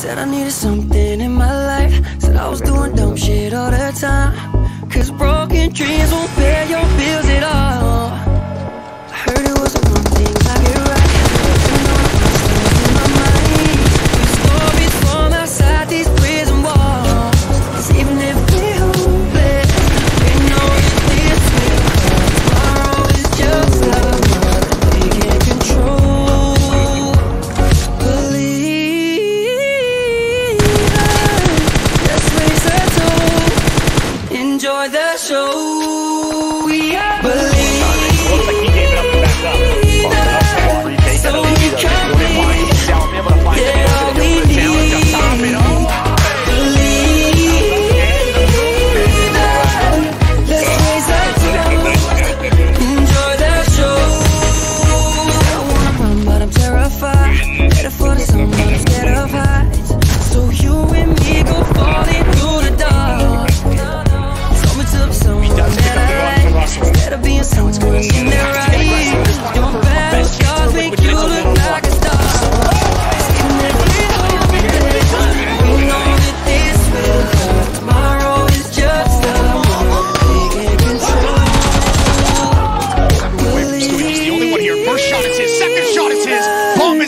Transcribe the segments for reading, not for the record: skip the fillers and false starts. Said I needed something in my life. Said I was doing dumb shit all the time. Cause broken dreams won't pay your bills at all. I heard it was one thing I get right. And all my stories in my mind, these stories from outside these prison walls. Cause even if we're hopeless, we know that this will come. Tomorrow is just another one we can't control. Believe that's razor toe. Enjoy the show. We are believe.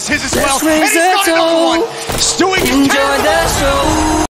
His as well, and he's got it, number one. Stewie, enjoy the show.